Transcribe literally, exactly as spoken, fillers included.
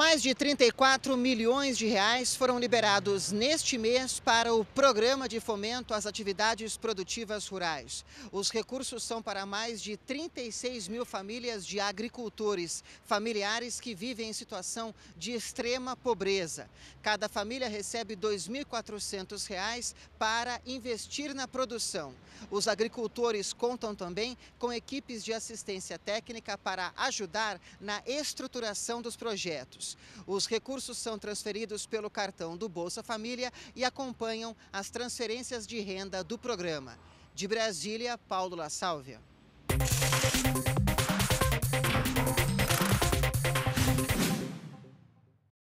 Mais de trinta e quatro milhões de reais foram liberados neste mês para o Programa de Fomento às Atividades Produtivas Rurais. Os recursos são para mais de trinta e seis mil famílias de agricultores, familiares que vivem em situação de extrema pobreza. Cada família recebe dois mil e quatrocentos reais para investir na produção. Os agricultores contam também com equipes de assistência técnica para ajudar na estruturação dos projetos. Os recursos são transferidos pelo cartão do Bolsa Família e acompanham as transferências de renda do programa. De Brasília, Paulo La Sálvia.